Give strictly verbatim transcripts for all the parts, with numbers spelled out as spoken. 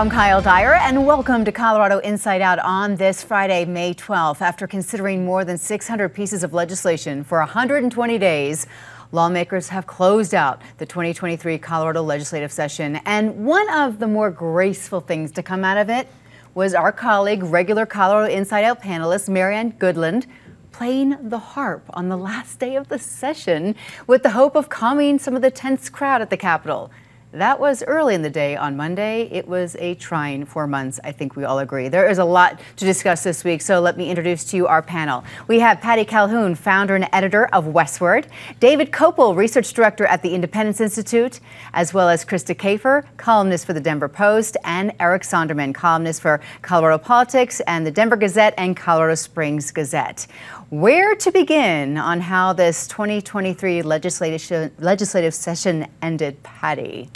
I'm Kyle Dyer, and welcome to Colorado Inside Out on this Friday, May twelfth. After considering more than six hundred pieces of legislation for one hundred twenty days, lawmakers have closed out the twenty twenty-three Colorado legislative session, and one of the more graceful things to come out of it was our colleague, regular Colorado Inside Out panelist Marianne Goodland, playing the harp on the last day of the session with the hope of calming some of the tense crowd at the Capitol. That was early in the day on Monday. It was a trying four months, I think we all agree. There is a lot to discuss this week, so let me introduce to you our panel. We have Patty Calhoun, founder and editor of Westword, David Kopel, research director at the Independence Institute, as well as Krista Kafer, columnist for the Denver Post, and Eric Sonderman, columnist for Colorado Politics and the Denver Gazette and Colorado Springs Gazette. Where to begin on how this twenty twenty-three legislative, legislative session ended, Patty?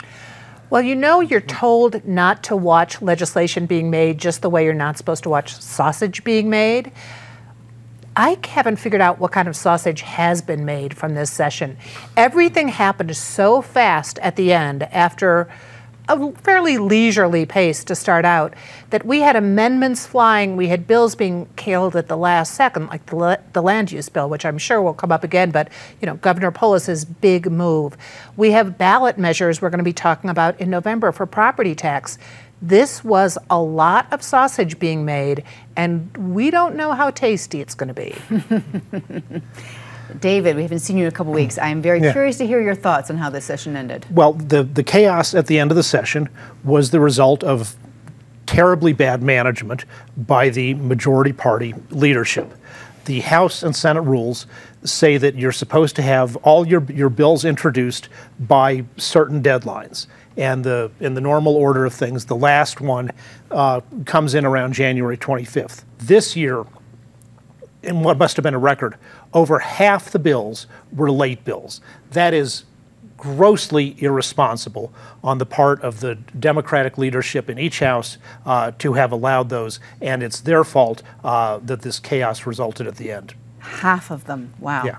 Well, you know, you're told not to watch legislation being made just the way you're not supposed to watch sausage being made. I haven't figured out what kind of sausage has been made from this session. Everything happened so fast at the end after a fairly leisurely pace to start out, that we had amendments flying, we had bills being killed at the last second, like the, the land use bill, which I'm sure will come up again, but you know, Governor Polis's big move. We have ballot measures we're going to be talking about in November for property tax. This was a lot of sausage being made, and we don't know how tasty it's going to be. David, we haven't seen you in a couple weeks. I am very yeah. curious to hear your thoughts on how this session ended. Well, the, the chaos at the end of the session was the result of terribly bad management by the majority party leadership. The House and Senate rules say that you're supposed to have all your, your bills introduced by certain deadlines. And the, in the normal order of things, the last one uh, comes in around January twenty-fifth. This year, in what must have been a record, over half the bills were late bills. That is grossly irresponsible on the part of the Democratic leadership in each house uh, to have allowed those, and it's their fault uh, that this chaos resulted at the end. Half of them, wow. Yeah.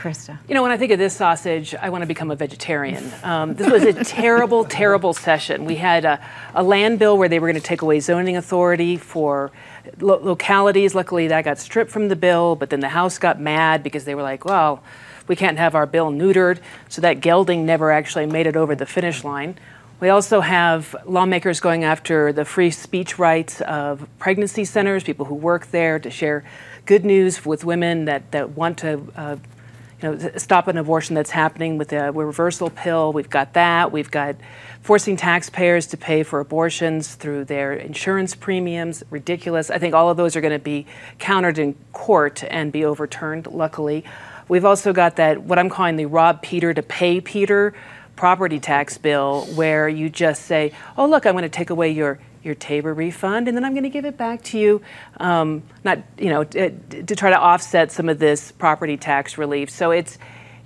Krista. You know, when I think of this sausage, I want to become a vegetarian. Um, this was a terrible, terrible session. We had a, a land bill where they were going to take away zoning authority for lo localities. Luckily, that got stripped from the bill, but then the House got mad because they were like, well, we can't have our bill neutered. So that gelding never actually made it over the finish line. We also have lawmakers going after the free speech rights of pregnancy centers, people who work there to share good news with women that, that want to uh, You know, stop an abortion that's happening with a reversal pill. We've got that. We've got forcing taxpayers to pay for abortions through their insurance premiums. Ridiculous. I think all of those are going to be countered in court and be overturned, luckily. We've also got that, what I'm calling the rob Peter to pay Peter property tax bill, where you just say, oh, look, I'm going to take away your your Tabor refund, and then I'm going to give it back to you, um, not, you know, to, to try to offset some of this property tax relief. So it's,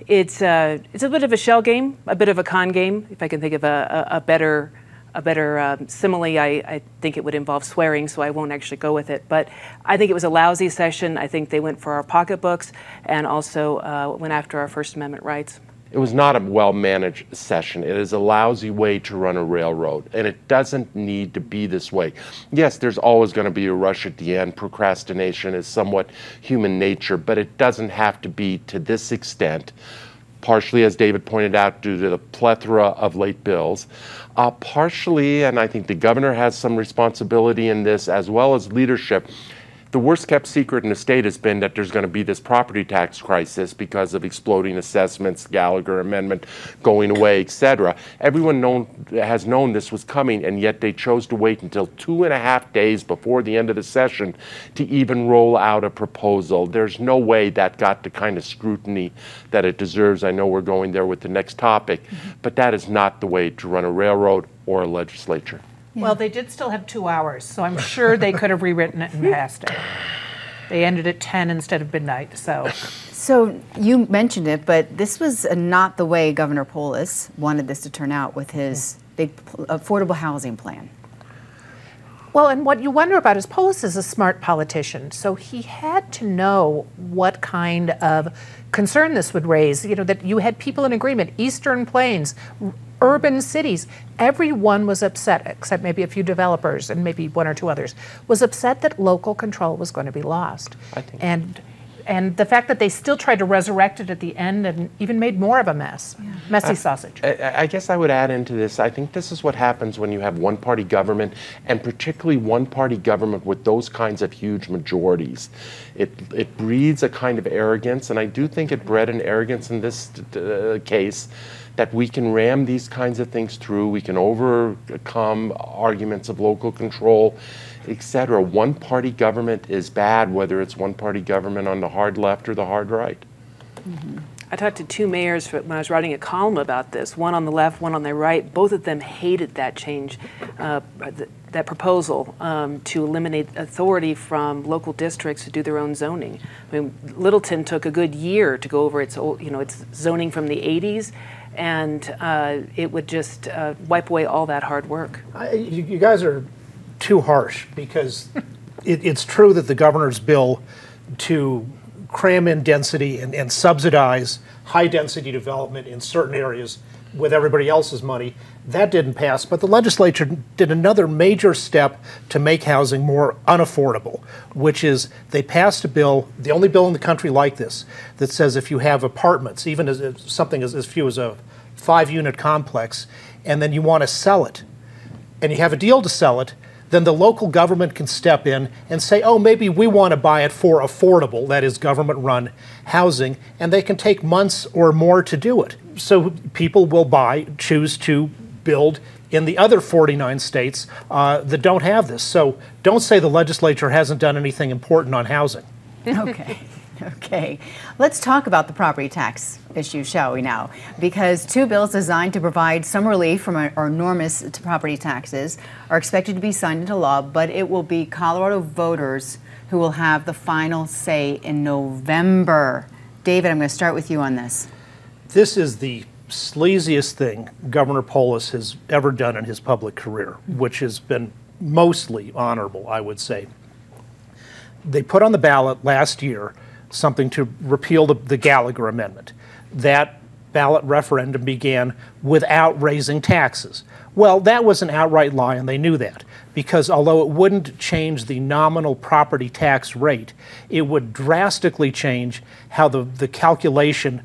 it's, uh, it's a bit of a shell game, a bit of a con game. If I can think of a, a, a better, a better um, simile, I, I think it would involve swearing, so I won't actually go with it. But I think it was a lousy session. I think they went for our pocketbooks and also uh, went after our First Amendment rights. It was not a well-managed session. It is a lousy way to run a railroad, and it doesn't need to be this way. Yes, there's always going to be a rush at the end. Procrastination is somewhat human nature, but it doesn't have to be to this extent, partially, as David pointed out, due to the plethora of late bills, uh, partially, and I think the governor has some responsibility in this, as well as leadership. The worst kept secret in the state has been that there's going to be this property tax crisis because of exploding assessments, Gallagher Amendment going away, et cetera. Everyone known, has known this was coming, and yet they chose to wait until two and a half days before the end of the session to even roll out a proposal. There's no way that got the kind of scrutiny that it deserves. I know we're going there with the next topic, mm-hmm. but that is not the way to run a railroad or a legislature. Yeah. Well, they did still have two hours, so I'm sure they could have rewritten it and passed it. They ended at ten instead of midnight, so. So you mentioned it, but this was not the way Governor Polis wanted this to turn out with his big affordable housing plan. Well, and what you wonder about is Polis is a smart politician, so he had to know what kind of concern this would raise, you know, that you had people in agreement, Eastern Plains, urban cities. Everyone was upset, except maybe a few developers and maybe one or two others, was upset that local control was going to be lost. I think. And, and the fact that they still tried to resurrect it at the end and even made more of a mess. Yeah. Messy I, sausage. I, I guess I would add into this, I think this is what happens when you have one-party government, and particularly one-party government with those kinds of huge majorities. It, it breeds a kind of arrogance, and I do think it bred an arrogance in this uh, case, that we can ram these kinds of things through, we can overcome arguments of local control, et cetera. One-party government is bad, whether it's one-party government on the hard left or the hard right. Mm-hmm. I talked to two mayors when I was writing a column about this, one on the left, one on the right. Both of them hated that change, uh, th that proposal um, to eliminate authority from local districts to do their own zoning. I mean, Littleton took a good year to go over its, old, you know, its zoning from the eighties, and uh, it would just uh, wipe away all that hard work. I, you, you guys are too harsh, because it, it's true that the governor's bill to cram in density and, and subsidize high density development in certain areas with everybody else's money, that didn't pass. But the legislature did another major step to make housing more unaffordable, which is they passed a bill, the only bill in the country like this, that says if you have apartments, even as, as something as, as few as a five-unit complex, and then you want to sell it, and you have a deal to sell it, then the local government can step in and say, oh, maybe we want to buy it for affordable, that is government-run housing, and they can take months or more to do it. So people will buy, choose to build in the other forty-nine states uh, that don't have this. So don't say the legislature hasn't done anything important on housing. Okay. Okay. Let's talk about the property tax issue, shall we now? Because two bills designed to provide some relief from our enormous property taxes are expected to be signed into law, but it will be Colorado voters who will have the final say in November. David, I'm going to start with you on this. This is the sleaziest thing Governor Polis has ever done in his public career, which has been mostly honorable, I would say. They put on the ballot last year something to repeal the, the Gallagher Amendment. That ballot referendum began without raising taxes. Well, that was an outright lie, and they knew that, because although it wouldn't change the nominal property tax rate, it would drastically change how the, the calculation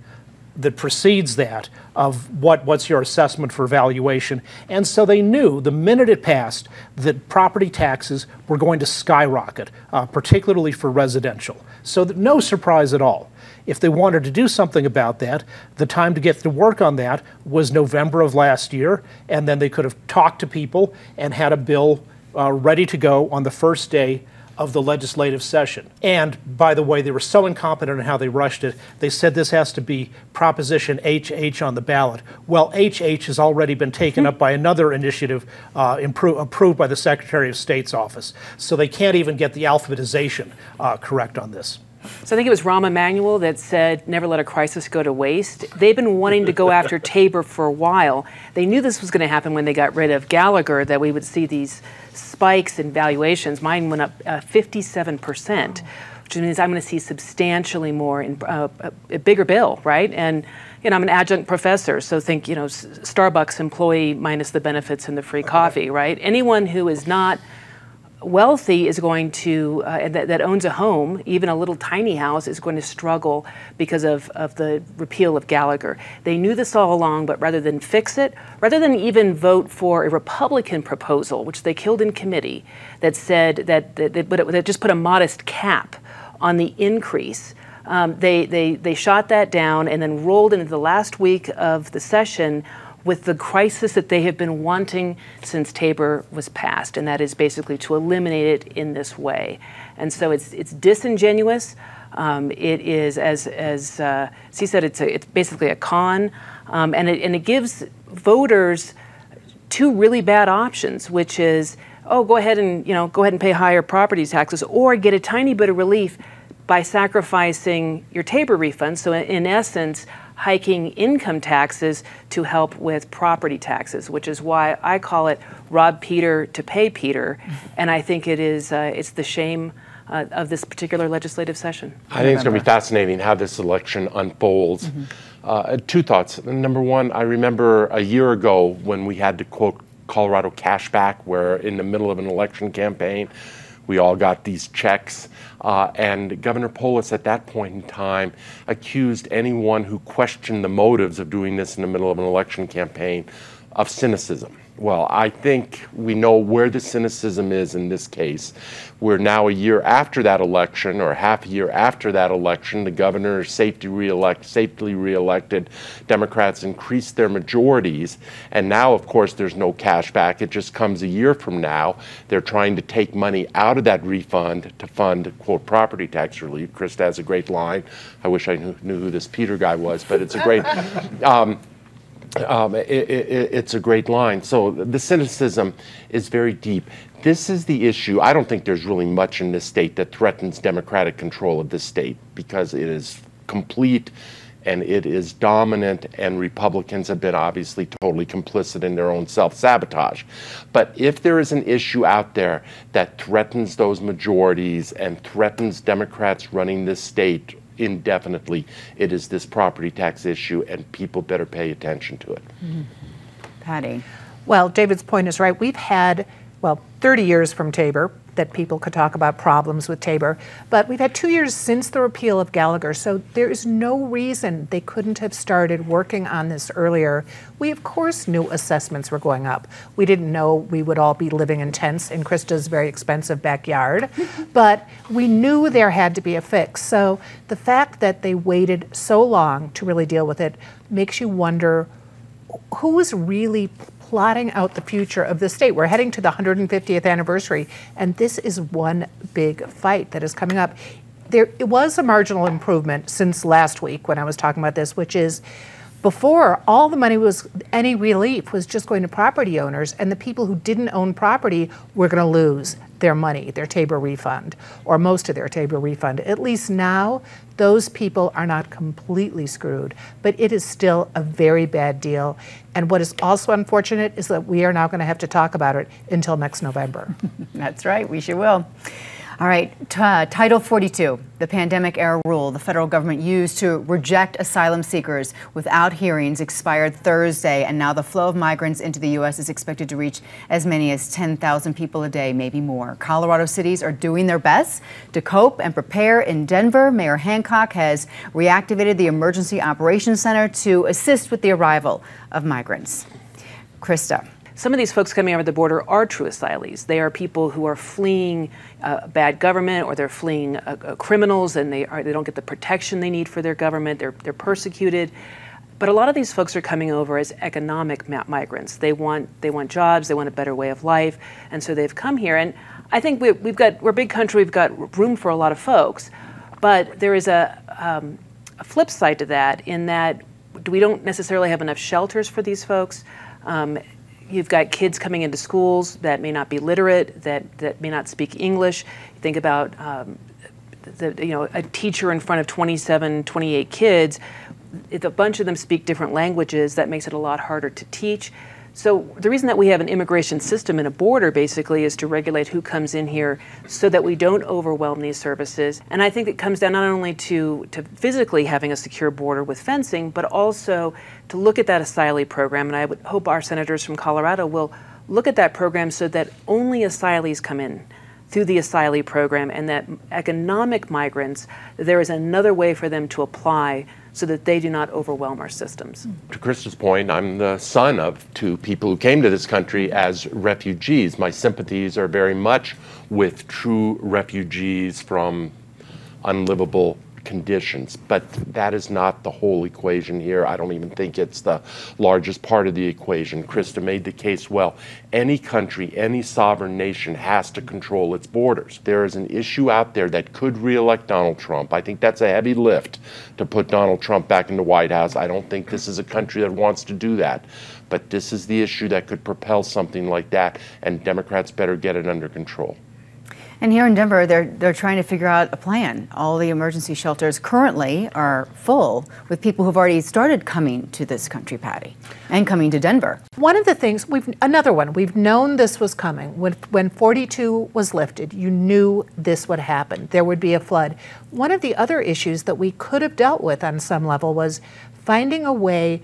that precedes that of what, what's your assessment for valuation. And so they knew the minute it passed that property taxes were going to skyrocket, uh, particularly for residential. So that, no surprise at all. If they wanted to do something about that, the time to get to work on that was November of last year, and then they could have talked to people and had a bill uh, ready to go on the first day of the legislative session. And by the way, they were so incompetent in how they rushed it, they said this has to be Proposition H H on the ballot. Well, H H has already been taken up by another initiative uh, improve, approved by the Secretary of State's office. So they can't even get the alphabetization uh, correct on this. So I think it was Rahm Emanuel that said, never let a crisis go to waste. They've been wanting to go after Tabor for a while. They knew this was going to happen when they got rid of Gallagher, that we would see these spikes in valuations. Mine went up uh, fifty-seven percent, which means I'm going to see substantially more in uh, a bigger bill, right? And you know, I'm an adjunct professor, so think, you know, Starbucks employee minus the benefits and the free coffee, right? Anyone who is not wealthy is going to, uh, that, that owns a home, even a little tiny house, is going to struggle because of, of the repeal of Gallagher. They knew this all along, but rather than fix it, rather than even vote for a Republican proposal, which they killed in committee, that said that, that, that, but it, that just put a modest cap on the increase, um, they, they, they shot that down and then rolled into the last week of the session with the crisis that they have been wanting since Tabor was passed, and that is basically to eliminate it in this way. And so it's it's disingenuous. Um, it is, as as uh, C said, it's a, it's basically a con, um, and it and it gives voters two really bad options, which is, oh, go ahead and you know go ahead and pay higher property taxes, or get a tiny bit of relief by sacrificing your Tabor refund. So in essence, hiking income taxes to help with property taxes, which is why I call it rob Peter to pay Peter. And I think it is, uh, it's the shame uh, of this particular legislative session. I think it's going to be fascinating how this election unfolds. Mm-hmm. Uh, two thoughts. Number one, I remember a year ago when we had to quote Colorado cash back, where in the middle of an election campaign, we all got these checks. Uh, and Governor Polis at that point in time accused anyone who questioned the motives of doing this in the middle of an election campaign of cynicism. Well, I think we know where the cynicism is in this case. We're now a year after that election, or half a year after that election. The governor safety re-elect, safely re-elected. Democrats increased their majorities. And now, of course, there's no cash back. It just comes a year from now. They're trying to take money out of that refund to fund, quote, property tax relief. Krista has a great line. I wish I knew, knew who this Peter guy was, but it's a great... Um, Um, it, it, it's a great line. So the cynicism is very deep. This is the issue. I don't think there's really much in this state that threatens Democratic control of this state, because it is complete and it is dominant, and Republicans have been obviously totally complicit in their own self-sabotage. But if there is an issue out there that threatens those majorities and threatens Democrats running this state indefinitely, it is this property tax issue, and people better pay attention to it. Mm-hmm. Patty. Well, David's point is right. We've had, well, thirty years from Tabor that people could talk about problems with Tabor, but we've had two years since the repeal of Gallagher, so there is no reason they couldn't have started working on this earlier. We, of course, knew assessments were going up. We didn't know we would all be living in tents in Krista's very expensive backyard, but we knew there had to be a fix. So the fact that they waited so long to really deal with it makes you wonder who is really plotting out the future of the state. We're heading to the one hundred fiftieth anniversary, and this is one big fight that is coming up. There it was a marginal improvement since last week when I was talking about this, which is before, all the money was, any relief was just going to property owners, and the people who didn't own property were going to lose their money, their Tabor refund, or most of their Tabor refund. At least now, those people are not completely screwed, but it is still a very bad deal. And what is also unfortunate is that we are now going to have to talk about it until next November. That's right, we sure will. All right, uh, Title forty-two, the pandemic-era rule the federal government used to reject asylum seekers without hearings, expired Thursday, and now the flow of migrants into the U S is expected to reach as many as ten thousand people a day, maybe more. Colorado cities are doing their best to cope and prepare. In Denver, Mayor Hancock has reactivated the Emergency Operations Center to assist with the arrival of migrants. Krista. Some of these folks coming over the border are true asylees. They are people who are fleeing uh, bad government, or they're fleeing uh, uh, criminals, and they are they don't get the protection they need for their government. They're they're persecuted. But a lot of these folks are coming over as economic migrants. They want they want jobs, they want a better way of life, and so they've come here. And I think we, we've got we're a big country. We've got room for a lot of folks, but there is a, um, a flip side to that, in that we don't necessarily have enough shelters for these folks. Um, You've got kids coming into schools that may not be literate, that, that may not speak English. Think about um, the, you know, a teacher in front of twenty-seven, twenty-eight kids. If a bunch of them speak different languages, that makes it a lot harder to teach. So the reason that we have an immigration system and a border, basically, is to regulate who comes in here so that we don't overwhelm these services. And I think it comes down not only to, to physically having a secure border with fencing, but also to look at that asylee program. And I would hope our senators from Colorado will look at that program so that only asylees come in through the asylee program, and that economic migrants, there is another way for them to apply so that they do not overwhelm our systems. To Krista's point, I'm the son of two people who came to this country as refugees. My sympathies are very much with true refugees from unlivable conditions, but that is not the whole equation here. I don't even think it's the largest part of the equation. Krista made the case well. Any country, any sovereign nation has to control its borders. There is an issue out there that could re-elect Donald Trump. I think that's a heavy lift to put Donald Trump back in the White House. I don't think this is a country that wants to do that. But this is the issue that could propel something like that, and Democrats better get it under control. And here in Denver, they're, they're trying to figure out a plan. All the emergency shelters currently are full with people who've already started coming to this country, Patty, and coming to Denver. One of the things, we've another one, we've known this was coming. When, when forty-two was lifted, you knew this would happen. There would be a flood. One of the other issues that we could have dealt with on some level was finding a way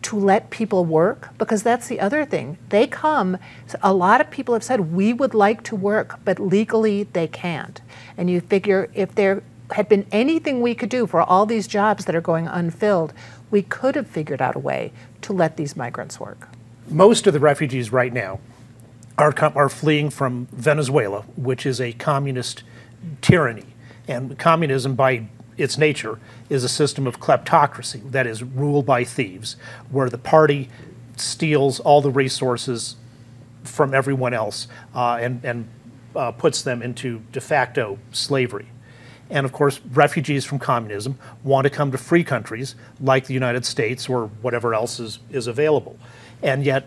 to let people work, because that's the other thing. They come, a lot of people have said, we would like to work, but legally they can't. And you figure if there had been anything we could do for all these jobs that are going unfilled, we could have figured out a way to let these migrants work. Most of the refugees right now are, are fleeing from Venezuela, which is a communist tyranny. And communism, by its nature, is a system of kleptocracy, that is ruled by thieves, where the party steals all the resources from everyone else uh, and, and uh, puts them into de facto slavery. And of course, refugees from communism want to come to free countries like the United States or whatever else is, is available. And yet,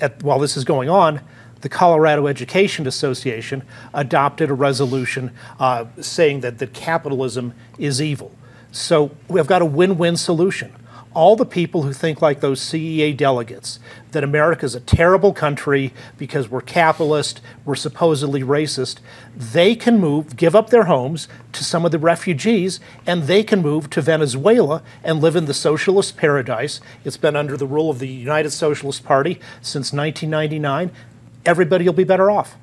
at, while this is going on, the Colorado Education Association adopted a resolution uh, saying that, that capitalism is evil. So we've got a win-win solution. All the people who think like those C E A delegates, that America's a terrible country because we're capitalist, we're supposedly racist, they can move, give up their homes to some of the refugees, and they can move to Venezuela and live in the socialist paradise. It's been under the rule of the United Socialist Party since nineteen ninety-nine. Everybody will be better off.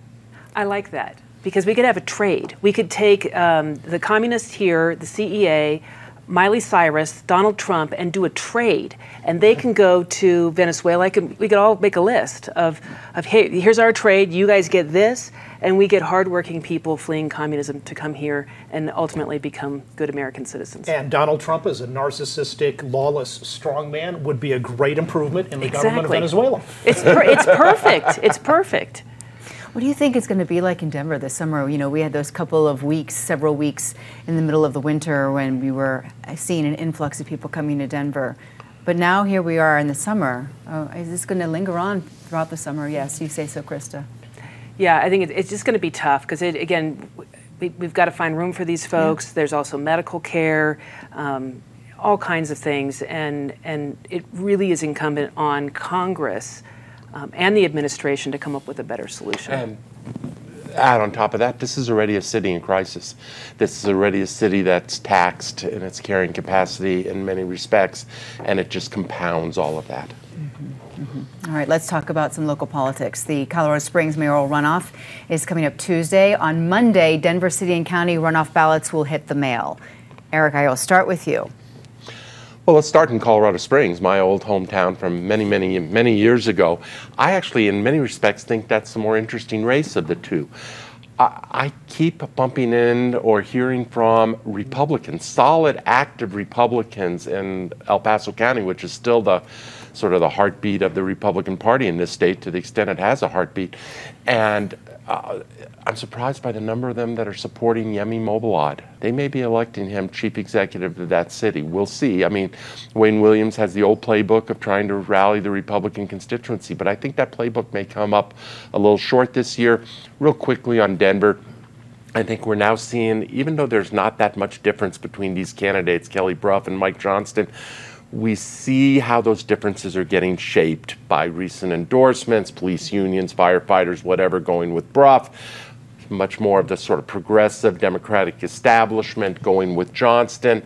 I like that, because we could have a trade. We could take um, the communists here, the C E A, Miley Cyrus, Donald Trump, and do a trade. And they can go to Venezuela. I can, we could all make a list of, of, hey, here's our trade, you guys get this, and we get hardworking people fleeing communism to come here and ultimately become good American citizens. And Donald Trump, as a narcissistic, lawless strongman, would be a great improvement in the exactly. government of Venezuela. It's, per it's perfect. It's perfect. What do you think it's going to be like in Denver this summer? You know, we had those couple of weeks, several weeks in the middle of the winter when we were seeing an influx of people coming to Denver. But now here we are in the summer. Oh, is this going to linger on throughout the summer? Yes, you say so, Krista. Yeah, I think it's just going to be tough because, it, again, we, we've got to find room for these folks. Yeah. There's also medical care, um, all kinds of things. And, and it really is incumbent on Congress Um, and the administration to come up with a better solution. And add on top of that, this is already a city in crisis. This is already a city that's taxed in its carrying capacity in many respects, and it just compounds all of that. Mm-hmm. Mm-hmm. All right, let's talk about some local politics. The Colorado Springs mayoral runoff is coming up Tuesday. On Monday, Denver city and county runoff ballots will hit the mail. Eric, I'll start with you. Well, let's start in Colorado Springs, my old hometown from many, many, many years ago. I actually, in many respects, think that's the more interesting race of the two. I, I keep bumping in or hearing from Republicans, solid, active Republicans in El Paso County, which is still the sort of the heartbeat of the Republican Party in this state, to the extent it has a heartbeat. And uh, I'm surprised by the number of them that are supporting Yemi Mobolade. They may be electing him chief executive of that city. We'll see. I mean, Wayne Williams has the old playbook of trying to rally the Republican constituency, but I think that playbook may come up a little short this year. Real quickly on Denver, I think we're now seeing, even though there's not that much difference between these candidates, Kelly Brough and Mike Johnston, we see how those differences are getting shaped by recent endorsements, police unions, firefighters, whatever, going with Brough. Much more of the sort of progressive Democratic establishment going with Johnston.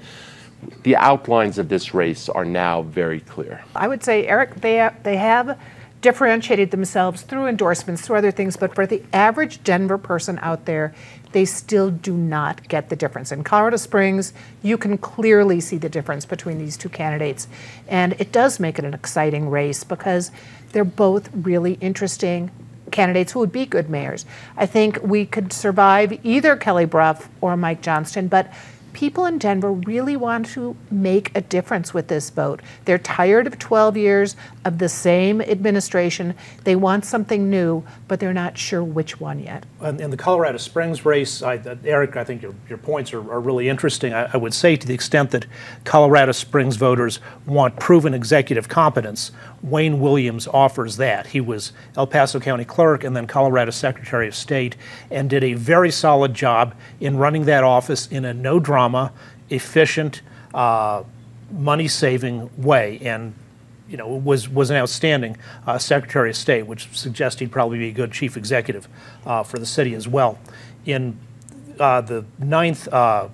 The outlines of this race are now very clear. I would say, Eric, they, they have differentiated themselves through endorsements, through other things, but for the average Denver person out there, they still do not get the difference. In Colorado Springs, you can clearly see the difference between these two candidates. And it does make it an exciting race because they're both really interesting candidates who would be good mayors. I think we could survive either Kelly Brough or Mike Johnston, but people in Denver really want to make a difference with this vote. They're tired of twelve years of the same administration. They want something new, but they're not sure which one yet. In the Colorado Springs race, I, uh, Eric, I think your, your points are, are really interesting. I, I would say, to the extent that Colorado Springs voters want proven executive competence, Wayne Williams offers that. He was El Paso County Clerk and then Colorado Secretary of State, and did a very solid job in running that office in a no drama, efficient, uh, money-saving way, and you know was was an outstanding uh, Secretary of State, which suggests he'd probably be a good chief executive uh, for the city as well. In uh, the ninth uh,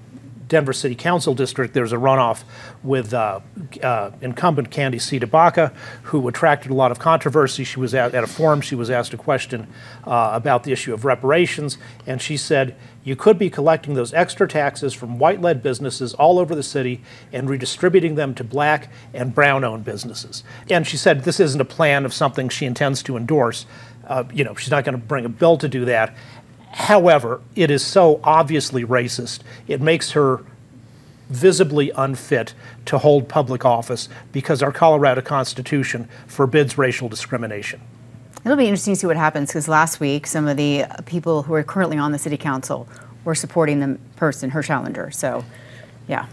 Denver City Council District, there's a runoff with uh, uh, incumbent Candy C. DeBaca, who attracted a lot of controversy. She was at, at a forum, she was asked a question uh, about the issue of reparations, and she said, "You could be collecting those extra taxes from white-led businesses all over the city and redistributing them to black and brown-owned businesses." And she said this isn't a plan of something she intends to endorse. Uh, you know, she's not going to bring a bill to do that. However, it is so obviously racist, it makes her visibly unfit to hold public office because our Colorado Constitution forbids racial discrimination. It'll be interesting to see what happens, because last week some of the people who are currently on the city council were supporting the person, her challenger. So, yeah.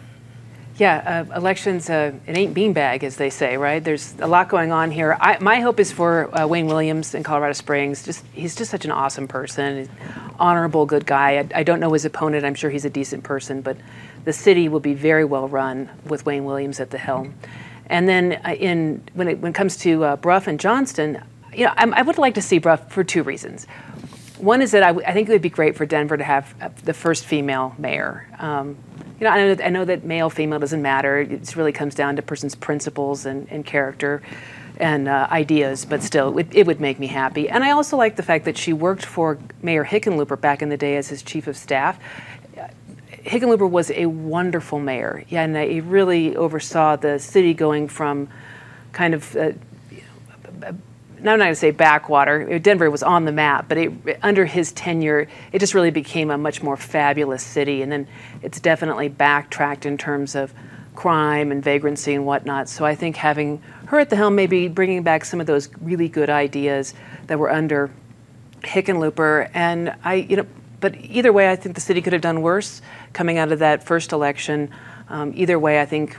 Yeah, uh, elections, uh, it ain't beanbag, as they say, right? There's a lot going on here. I, my hope is for uh, Wayne Williams in Colorado Springs. Just he's just such an awesome person, he's honorable, good guy. I, I don't know his opponent. I'm sure he's a decent person, but the city will be very well run with Wayne Williams at the helm. And then in when it, when it comes to uh, Brough and Johnston, you know, I, I would like to see Brough for two reasons. One is that I, I think it would be great for Denver to have the first female mayor. Um, you know, I know, I know that male, female doesn't matter. It really comes down to a person's principles and, and character and uh, ideas, but still, it would, it would make me happy. And I also like the fact that she worked for Mayor Hickenlooper back in the day as his chief of staff. Hickenlooper was a wonderful mayor, yeah, and he really oversaw the city going from kind of... Uh, Now, I'm not going to say backwater. Denver was on the map, but it, under his tenure, it just really became a much more fabulous city. And then it's definitely backtracked in terms of crime and vagrancy and whatnot. So I think having her at the helm, maybe bringing back some of those really good ideas that were under Hickenlooper. And I, you know, but either way, I think the city could have done worse coming out of that first election. Um, either way, I think.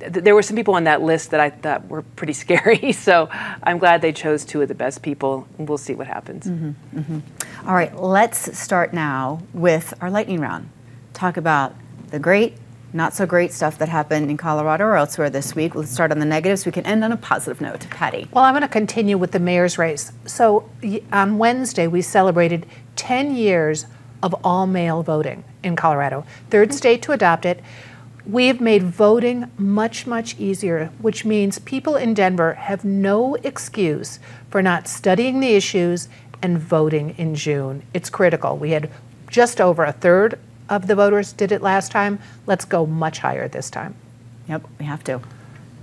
There were some people on that list that I thought were pretty scary, so I'm glad they chose two of the best people, and we'll see what happens. Mm-hmm, mm-hmm. All right, let's start now with our lightning round. Talk about the great, not so great stuff that happened in Colorado or elsewhere this week. Let's start on the negatives. We can end on a positive note. Patty. Well, I'm going to continue with the mayor's race. So on Wednesday, we celebrated ten years of all-male voting in Colorado, third state to adopt it. We've made voting much, much easier, which means people in Denver have no excuse for not studying the issues and voting in June. It's critical. We had just over a third of the voters did it last time. Let's go much higher this time. Yep, we have to.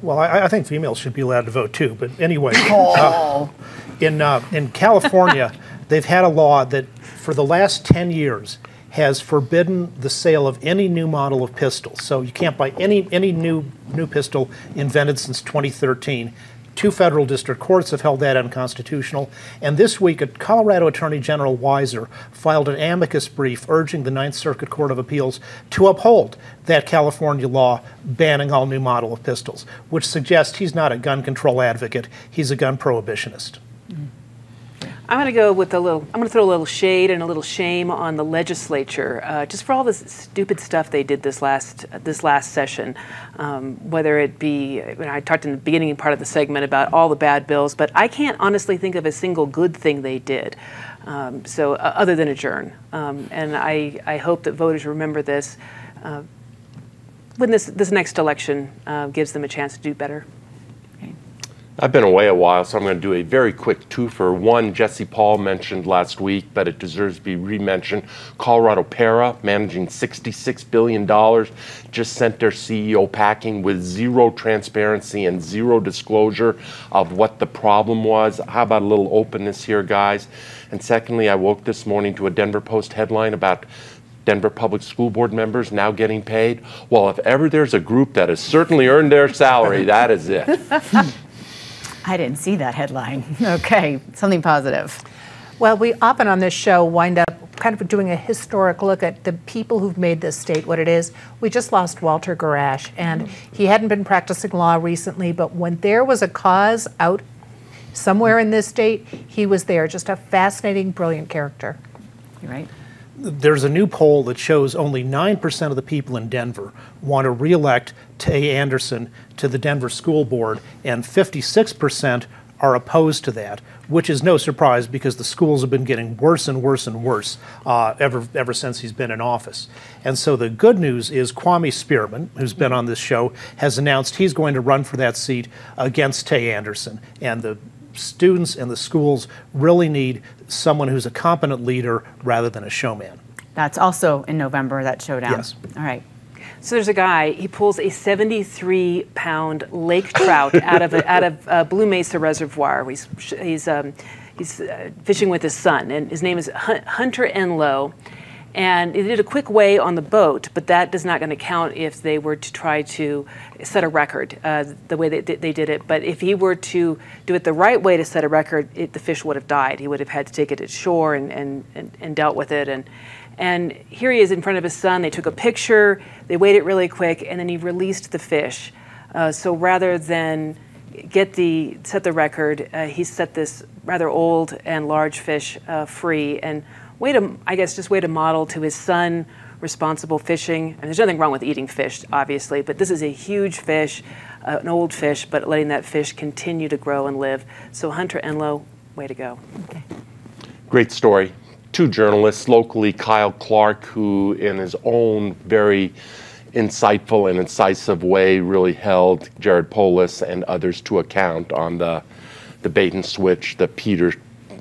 Well, I, I think females should be allowed to vote too, but anyway. Oh. uh, in, uh, in California, they've had a law that for the last ten years, has forbidden the sale of any new model of pistol. So you can't buy any any new new pistol invented since twenty thirteen. Two federal district courts have held that unconstitutional. And this week, a Colorado Attorney General Weiser filed an amicus brief urging the Ninth Circuit Court of Appeals to uphold that California law banning all new model of pistols, which suggests he's not a gun control advocate, he's a gun prohibitionist. Mm. I'm going to go with a little, I'm going to throw a little shade and a little shame on the legislature, uh, just for all this stupid stuff they did this last this last session, um, whether it be, you know, I talked in the beginning part of the segment about all the bad bills, but I can't honestly think of a single good thing they did, um, so uh, other than adjourn. Um, and I, I hope that voters remember this uh, when this, this next election uh, gives them a chance to do better. I've been away a while, so I'm going to do a very quick twofer. One, Jesse Paul mentioned last week, but it deserves to be re-mentioned. Colorado Para, managing sixty-six billion dollars, just sent their C E O packing with zero transparency and zero disclosure of what the problem was. How about a little openness here, guys? And secondly, I woke this morning to a Denver Post headline about Denver Public School Board members now getting paid. Well, if ever there's a group that has certainly earned their salary, that is it. I didn't see that headline. Okay, something positive. Well, we often on this show wind up kind of doing a historic look at the people who've made this state what it is. We just lost Walter Garash, and he hadn't been practicing law recently, but when there was a cause out somewhere in this state, he was there. Just a fascinating, brilliant character. You're right. There's a new poll that shows only nine percent of the people in Denver want to re-elect Tay Anderson to the Denver School Board, and fifty-six percent are opposed to that, which is no surprise because the schools have been getting worse and worse and worse uh, ever ever since he's been in office. And so the good news is Kwame Spearman, who's been on this show, has announced he's going to run for that seat against Tay Anderson. And the students and the schools really need someone who's a competent leader rather than a showman. That's also in November, that showdown. Yes. All right. So there's a guy, he pulls a seventy-three pound lake trout out of a, out of a Blue Mesa Reservoir. He's, he's, um, he's uh, fishing with his son, and his name is Hunter Enloe. And he did a quick weigh on the boat, but that is not going to count if they were to try to set a record uh, the way that they did it. But if he were to do it the right way to set a record, it, the fish would have died. He would have had to take it to shore and, and, and, and dealt with it. And, and here he is in front of his son. They took a picture, they weighed it really quick, and then he released the fish. Uh, so rather than get the set the record, uh, he set this rather old and large fish uh, free. And way to, I guess, just way to model to his son responsible fishing. And there's nothing wrong with eating fish, obviously, but this is a huge fish, uh, an old fish, but letting that fish continue to grow and live. So Hunter Enloe, way to go. Okay. Great story. Two journalists locally, Kyle Clark, who in his own very insightful and incisive way really held Jared Polis and others to account on the, the bait and switch, the Peter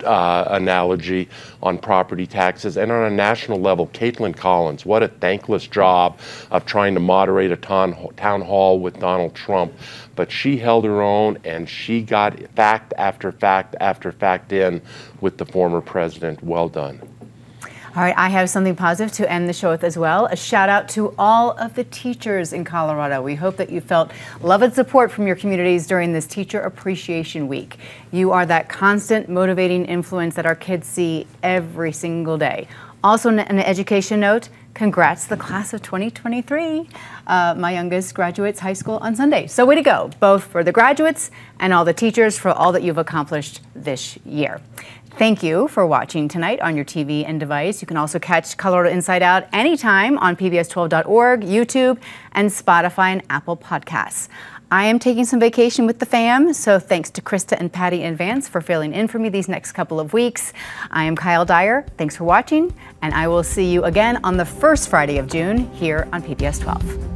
Uh, analogy on property taxes. And on a national level, Caitlin Collins, what a thankless job of trying to moderate a ton, town hall with Donald Trump. But she held her own, and she got fact after fact after fact in with the former president. Well done. All right, I have something positive to end the show with as well. A shout out to all of the teachers in Colorado. We hope that you felt love and support from your communities during this Teacher Appreciation Week. You are that constant motivating influence that our kids see every single day. Also, an education note, congrats the class of twenty twenty-three. Uh, my youngest graduates high school on Sunday. So way to go, both for the graduates and all the teachers for all that you've accomplished this year. Thank you for watching tonight on your T V and device. You can also catch Colorado Inside Out anytime on P B S twelve dot org, YouTube, and Spotify and Apple Podcasts. I am taking some vacation with the fam, so thanks to Krista and Patty in advance for filling in for me these next couple of weeks. I am Kyle Dyer. Thanks for watching, and I will see you again on the first Friday of June here on P B S twelve.